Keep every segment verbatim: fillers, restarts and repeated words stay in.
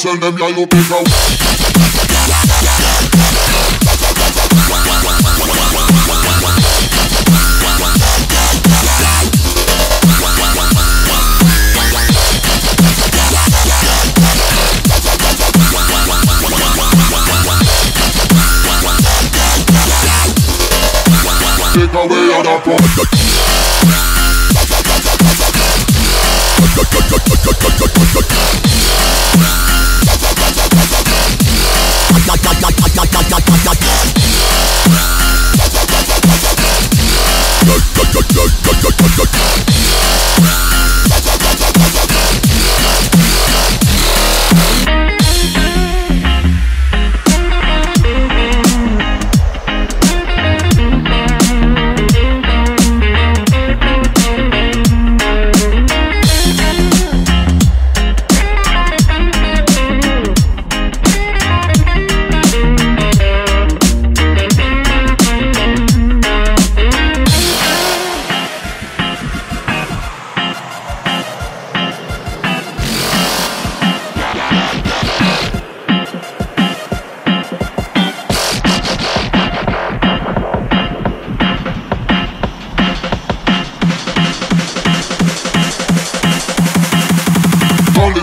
Turn them y'all up and go. Take away all the problems.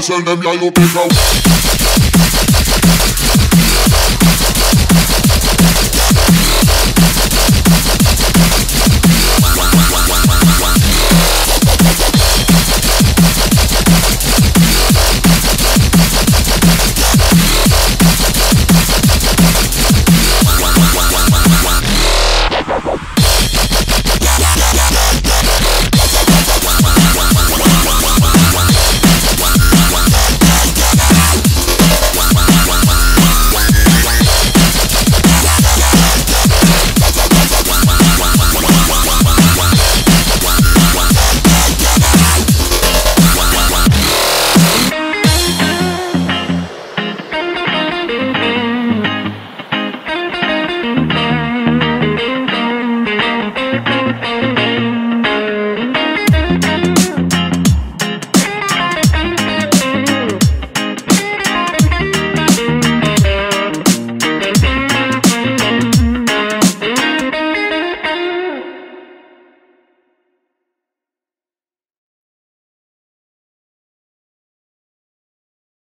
Turn them y'all up and go.